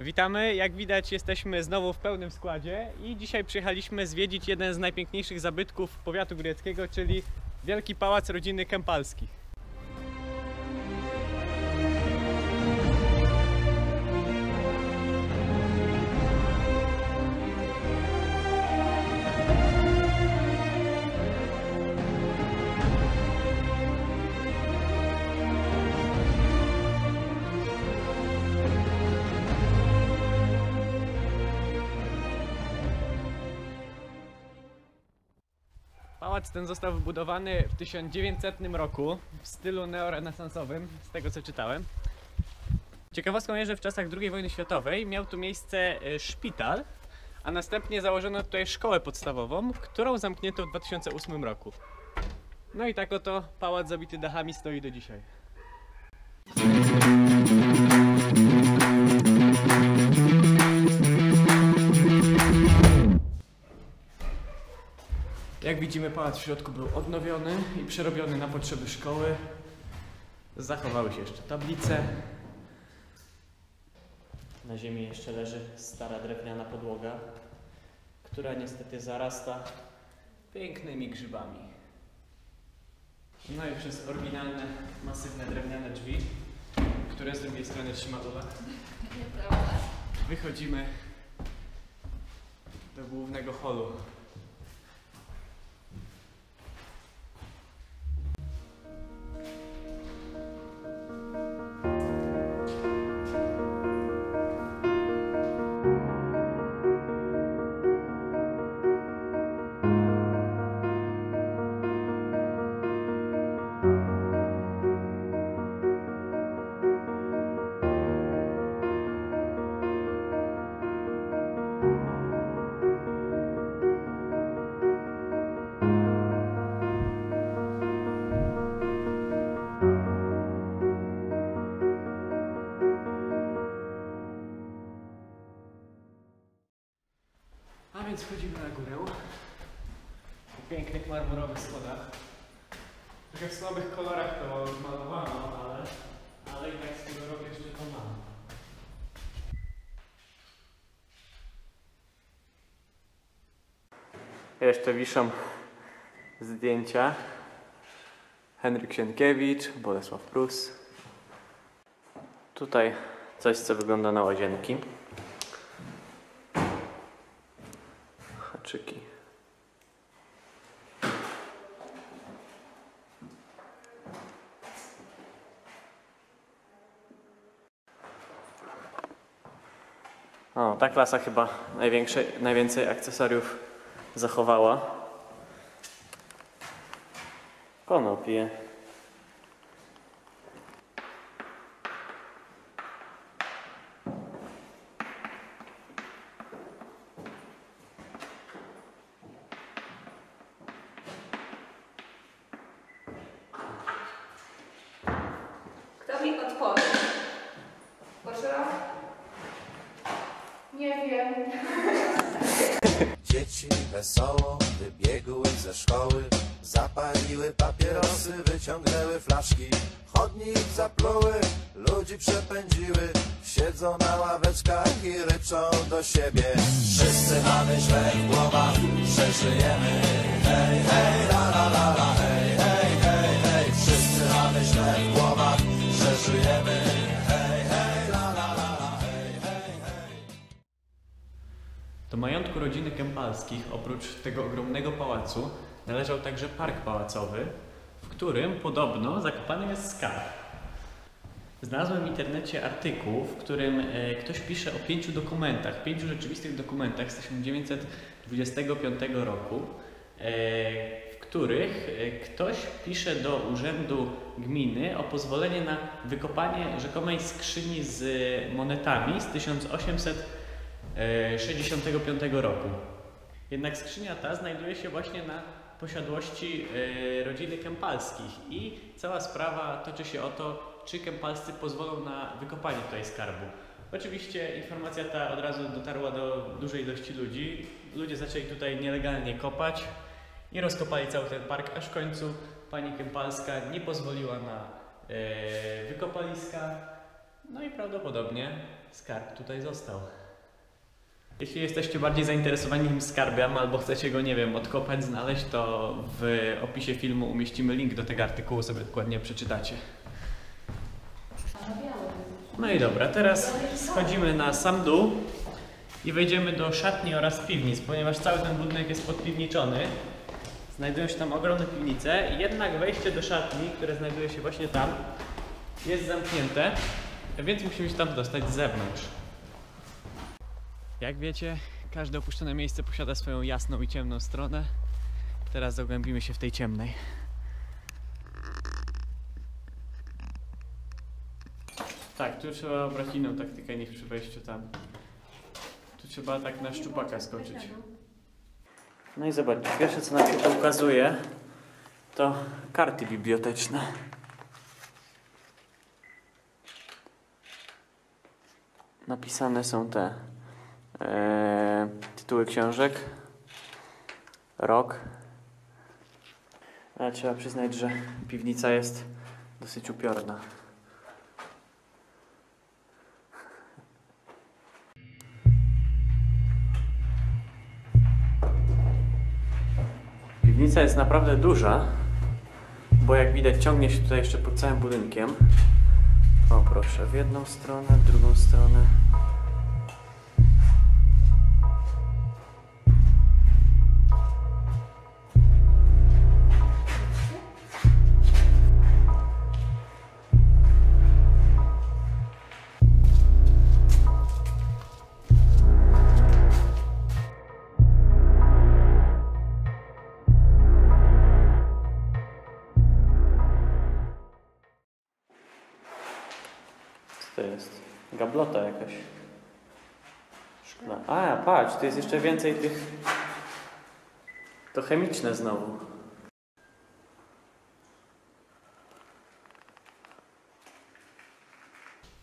Witamy, jak widać jesteśmy znowu w pełnym składzie i dzisiaj przyjechaliśmy zwiedzić jeden z najpiękniejszych zabytków powiatu grójeckiego, czyli Wielki Pałac Rodziny Kępalskich. Pałac ten został wybudowany w 1900 roku w stylu neorenesansowym, z tego co czytałem. Ciekawostką jest, że w czasach II wojny światowej miał tu miejsce szpital, a następnie założono tutaj szkołę podstawową, którą zamknięto w 2008 roku. No i tak oto pałac zabity dachami stoi do dzisiaj. Jak widzimy, pałac w środku był odnowiony i przerobiony na potrzeby szkoły. Zachowały się jeszcze tablice. Na ziemi jeszcze leży stara drewniana podłoga, która niestety zarasta pięknymi grzybami. No i przez oryginalne, masywne drewniane drzwi, które z drugiej strony trzyma Ula, wychodzimy do głównego holu. A więc wchodzimy na górę, po pięknych marmurowych schodach. Trochę w słabych kolorach to malowano, ale i tak z tego roku jeszcze to mamy. Jeszcze wiszą zdjęcia. Henryk Sienkiewicz, Bolesław Prus. Tutaj coś, co wygląda na łazienki. Haczyki. O, ta klasa chyba najwięcej akcesoriów zachowała. Konopie. Nie wiem. Dzieci wesoło wybiegły ze szkoły, zapaliły papierosy, wyciągnęły flaszki, chodnik zapluły, ludzi przepędziły, siedzą na ławeczkach i ryczą do siebie. Wszyscy mamy źle w głowach, przeżyjemy. Hej, hej, la la la la, hej, hej, hej, hej. Wszyscy mamy źle w głowach, przeżyjemy. Do majątku rodziny Kępalskich, oprócz tego ogromnego pałacu, należał także park pałacowy, w którym podobno zakopany jest skarb. Znalazłem w internecie artykuł, w którym ktoś pisze o 5 rzeczywistych dokumentach z 1925 roku, których ktoś pisze do urzędu gminy o pozwolenie na wykopanie rzekomej skrzyni z monetami z 1865 roku. Jednak skrzynia ta znajduje się właśnie na posiadłości rodziny Kępalskich i cała sprawa toczy się o to, czy Kępalscy pozwolą na wykopanie tutaj skarbu. Oczywiście informacja ta od razu dotarła do dużej ilości ludzi. Ludzie zaczęli tutaj nielegalnie kopać i rozkopali cały ten park, aż w końcu pani Kępalska nie pozwoliła na wykopaliska. No i prawdopodobnie skarb tutaj został. Jeśli jesteście bardziej zainteresowani tym skarbem albo chcecie go, nie wiem, odkopać, znaleźć, to w opisie filmu umieścimy link do tego artykułu, sobie dokładnie przeczytacie. No i dobra, teraz schodzimy na sam dół i wejdziemy do szatni oraz piwnic, ponieważ cały ten budynek jest podpiwniczony. Znajdują się tam ogromne piwnice, jednak wejście do szatni, które znajduje się właśnie tam, jest zamknięte, więc musimy się tam dostać z zewnątrz. Jak wiecie, każde opuszczone miejsce posiada swoją jasną i ciemną stronę. Teraz zagłębimy się w tej ciemnej. Tak, tu trzeba brać inną taktykę niż przy wejściu tam. Tu trzeba tak na szczupaka skoczyć. No i zobaczcie, pierwsze co nam się to ukazuje, to karty biblioteczne. Napisane są te tytuły książek, rok. Ale trzeba przyznać, że piwnica jest dosyć upiorna. Piwnica jest naprawdę duża, bo jak widać ciągnie się tutaj jeszcze pod całym budynkiem. O proszę, w jedną stronę, w drugą stronę. To jest gablota jakaś szklana. A, patrz, tu jest jeszcze więcej tych... To chemiczne znowu.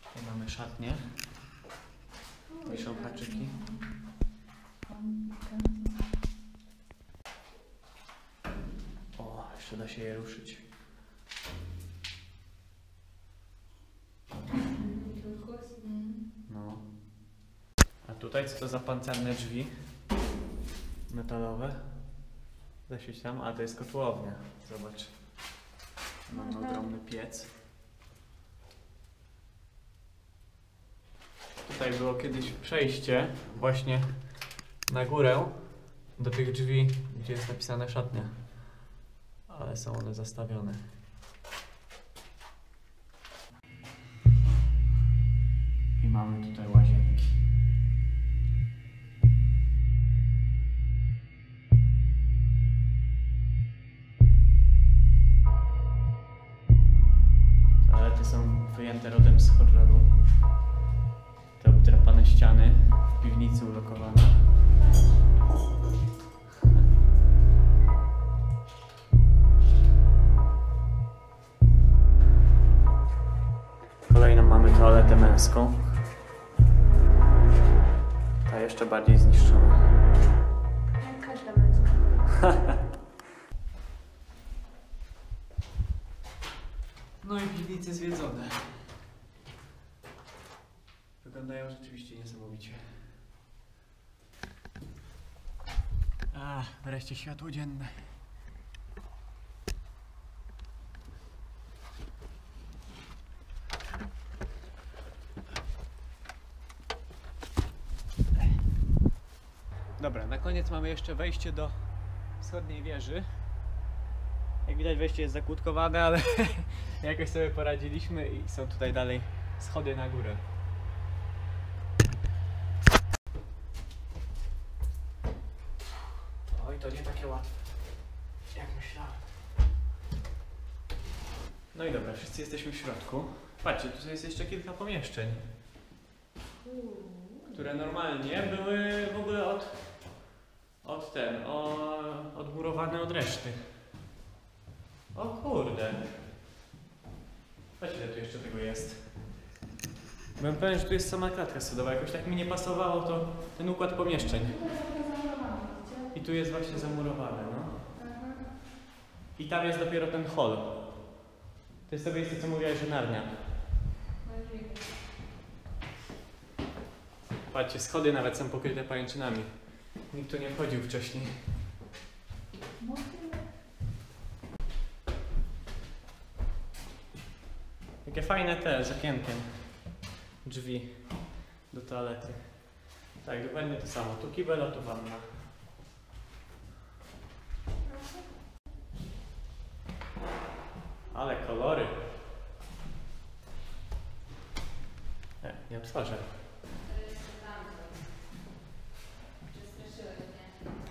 Tu mamy szatnię. Tu są haczyki. O, jeszcze da się je ruszyć. Tutaj co to za pancerne drzwi metalowe? Zasieć tam, a to jest kotłownia. Zobacz. Mamy ogromny piec. Tutaj było kiedyś przejście właśnie na górę do tych drzwi, gdzie jest napisane szatnia. Ale są one zastawione. I mamy tutaj łazienki. Są wyjęte rodem z horroru. Te obdrapane ściany w piwnicy ulokowane. Kolejną mamy toaletę męską. Ta jeszcze bardziej zniszczona. Jak każda męska. No i piwnice zwiedzone. Wyglądają rzeczywiście niesamowicie. A, wreszcie światło dzienne. Dobra, na koniec mamy jeszcze wejście do wschodniej wieży. Jak widać, wejście jest zakłódkowane, ale jakoś sobie poradziliśmy i są tutaj dalej schody na górę. Oj, to nie takie łatwe, jak myślałem. No i dobra, wszyscy jesteśmy w środku. Patrzcie, tutaj jest jeszcze kilka pomieszczeń, które normalnie były w ogóle odmurowane od reszty. O kurde. Patrzcie, ile tu jeszcze tego jest. Byłem pewien, że tu jest sama klatka schodowa. Jakoś tak mi nie pasowało to ten układ pomieszczeń. I tu jest właśnie zamurowane, no. I tam jest dopiero ten hol. To jest to miejsce, co mówiłaś, że narnia. Patrzcie, schody nawet są pokryte pajęczynami. Nikt tu nie wchodził wcześniej. Jakie fajne te z okienkiem. Drzwi do toalety. Tak, dokładnie to samo. Tu kibel, a tu wanna. Ale kolory. Nie obsłażę.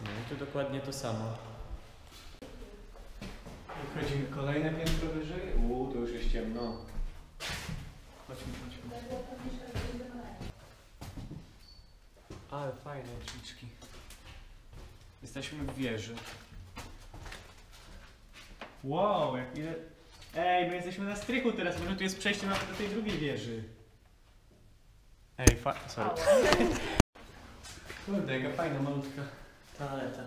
No i tu dokładnie to samo. Wchodzimy kolejne piętro wyżej. Tu już jest ciemno. Chodźmy, chodźmy. Ale fajne drzwiczki. Jesteśmy w wieży. Wow, jak ile... Ej, my jesteśmy na strychu teraz, może tu jest przejście nawet do tej drugiej wieży. Ej, sorry. Kurde, jaka fajna, malutka toaleta.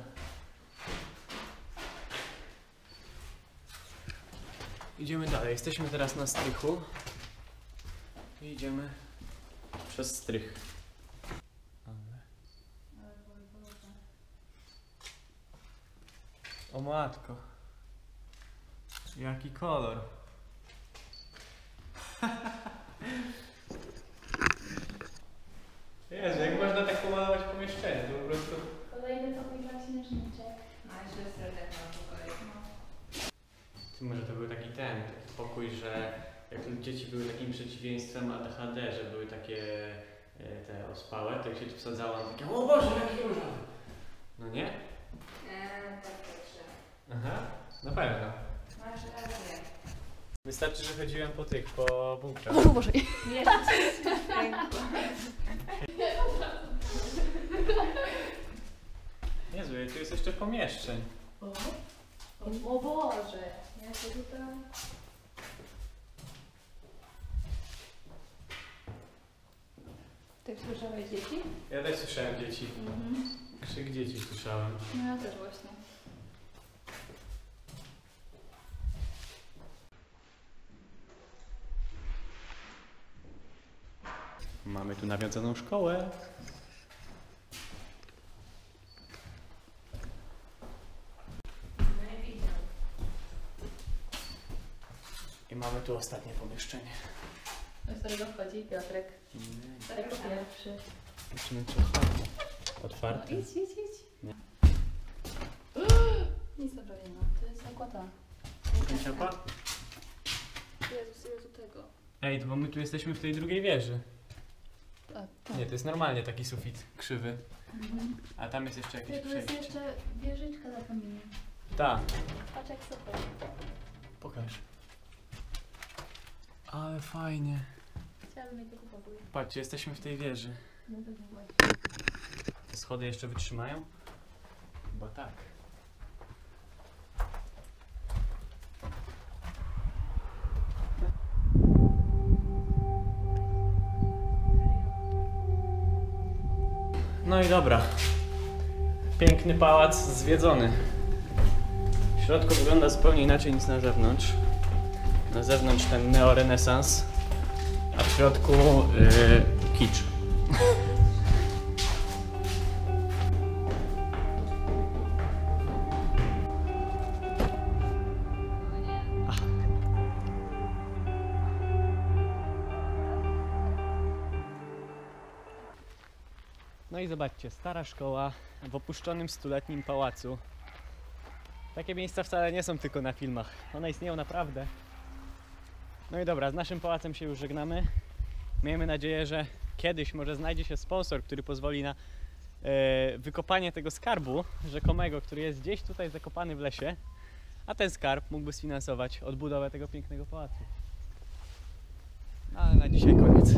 Idziemy dalej, jesteśmy teraz na strychu. I idziemy przez strych. O matko. Jaki kolor. Jezu, jak można tak pomalować pomieszczenie, to po prostu... Kolejny pokój księżniczek. A jeszcze serdeczna pokoju. Może to był taki pokój, że jak dzieci były takim przeciwieństwem ADHD, że były takie te ospałe, to jak się tu wsadzało, na takie o Boże, jaki różowy. No nie? Tak dobrze. Aha, na pewno. Masz rację. Wystarczy, że chodziłem po bunkrach. O Boże. Nie, Jezu, tu jest jeszcze pomieszczeń. O Boże, ja się tutaj... Ty słyszałeś dzieci? Ja też słyszałem dzieci. Krzyk dzieci słyszałem. No ja też właśnie. Mamy tu nawiązaną szkołę. I mamy tu ostatnie pomieszczenie. Do którego wchodzi Piotrek. Jako pierwszy. Zobaczymy, czy otwarty. Otwarty. No, idź. Nie. Nic dobrego, to jest akłata. Jakaś akłata? Jezus, tego. Ej, bo my tu jesteśmy w tej drugiej wieży. Nie, to jest normalnie taki sufit krzywy. A tam jest jeszcze jakieś przejście. Tu jest jeszcze wieżyczka za kamieniem. Tak. Patrz jak super. Pokaż. Ale fajnie. Chciałabym mieć tylko pokój. Patrzcie, jesteśmy w tej wieży. Te schody jeszcze wytrzymają? Chyba tak. No i dobra. Piękny pałac zwiedzony. W środku wygląda zupełnie inaczej niż na zewnątrz. Na zewnątrz ten neorenesans, a w środku kicz. No i zobaczcie, stara szkoła w opuszczonym stuletnim pałacu. Takie miejsca wcale nie są tylko na filmach, one istnieją naprawdę. No i dobra, z naszym pałacem się już żegnamy. Miejmy nadzieję, że kiedyś może znajdzie się sponsor, który pozwoli na wykopanie tego skarbu rzekomego, który jest gdzieś tutaj zakopany w lesie. a ten skarb mógłby sfinansować odbudowę tego pięknego pałacu. Ale na dzisiaj koniec.